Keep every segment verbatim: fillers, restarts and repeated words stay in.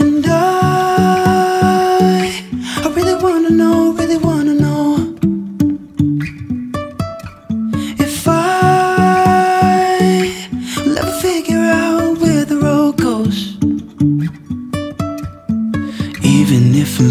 And I, I really wanna know, really wanna know if I will ever figure out where the road goes. Even if I'm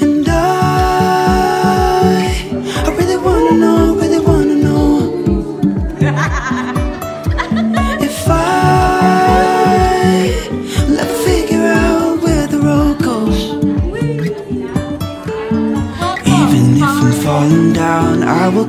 And I, I really wanna know, really wanna know if I will ever figure out where the road goes. Even if I'm falling down, I will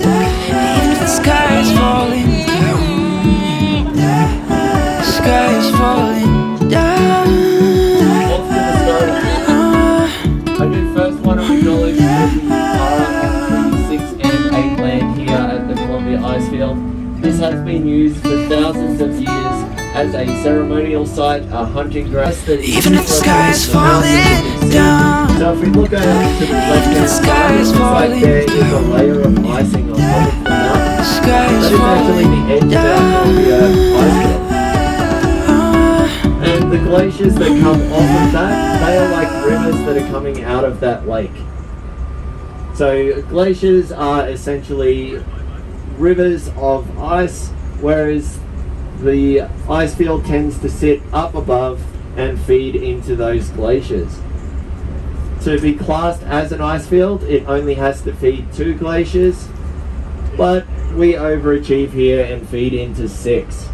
even if the sky is falling down, the sky is falling down. This has been used for thousands of years as a ceremonial site, a hunting ground. Even if the sky is falling down, so if we look over to the left hand side, it's like there is a layer of icing on top of the mountain. That is actually the edge of our Columbia ice field. And the glaciers that come off of that, they are like rivers that are coming out of that lake. So glaciers are essentially rivers of ice, whereas the ice field tends to sit up above and feed into those glaciers. To be classed as an ice field, it only has to feed two glaciers, but we overachieve here and feed into six.